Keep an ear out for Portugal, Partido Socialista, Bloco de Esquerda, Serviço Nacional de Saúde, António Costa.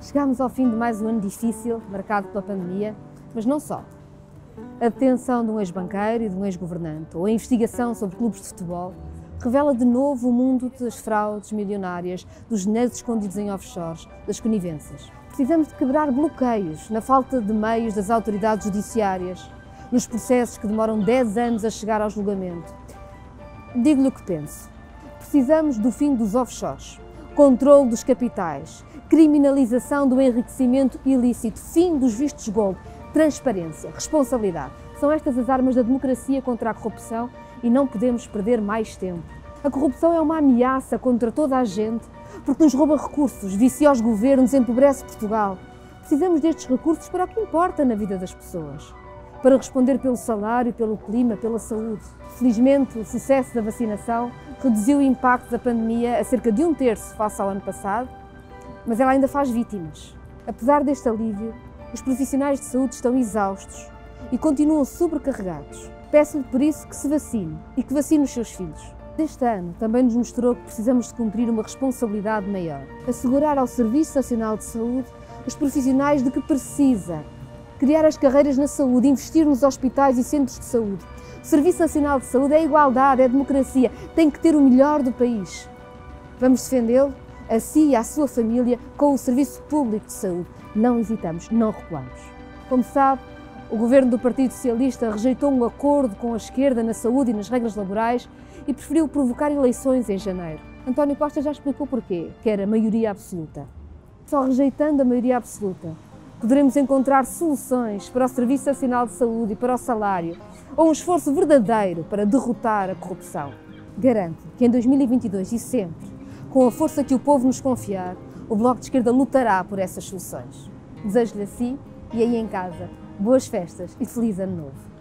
Chegámos ao fim de mais um ano difícil, marcado pela pandemia, mas não só. A detenção de um ex-banqueiro e de um ex-governante, ou a investigação sobre clubes de futebol, revela de novo o mundo das fraudes milionárias, dos dinheiros escondidos em offshores, das conivências. Precisamos de quebrar bloqueios na falta de meios das autoridades judiciárias, nos processos que demoram 10 anos a chegar ao julgamento. Digo-lhe o que penso. Precisamos do fim dos offshores, controle dos capitais, criminalização do enriquecimento ilícito, fim dos vistos gold, transparência, responsabilidade. São estas as armas da democracia contra a corrupção e não podemos perder mais tempo. A corrupção é uma ameaça contra toda a gente, porque nos rouba recursos, vicia os governos, empobrece Portugal. Precisamos destes recursos para o que importa na vida das pessoas, para responder pelo salário, pelo clima, pela saúde. Felizmente, o sucesso da vacinação reduziu o impacto da pandemia a cerca de 1/3 face ao ano passado, mas ela ainda faz vítimas. Apesar deste alívio, os profissionais de saúde estão exaustos e continuam sobrecarregados. Peço-lhe por isso que se vacine e que vacine os seus filhos. Este ano também nos mostrou que precisamos de cumprir uma responsabilidade maior. Assegurar ao Serviço Nacional de Saúde os profissionais de que precisa. Criar as carreiras na saúde, investir nos hospitais e centros de saúde. O Serviço Nacional de Saúde é igualdade, é democracia, tem que ter o melhor do país. Vamos defendê-lo, a si e à sua família, com o Serviço Público de Saúde. Não hesitamos, não recuamos. Como sabe, o governo do Partido Socialista rejeitou um acordo com a esquerda na saúde e nas regras laborais e preferiu provocar eleições em janeiro. António Costa já explicou porquê, que era maioria absoluta. Só rejeitando a maioria absoluta poderemos encontrar soluções para o Serviço Nacional de Saúde e para o salário, ou um esforço verdadeiro para derrotar a corrupção. Garanto que em 2022 e sempre, com a força que o povo nos confiar, o Bloco de Esquerda lutará por essas soluções. Desejo-lhe a si e aí em casa boas festas e feliz ano novo.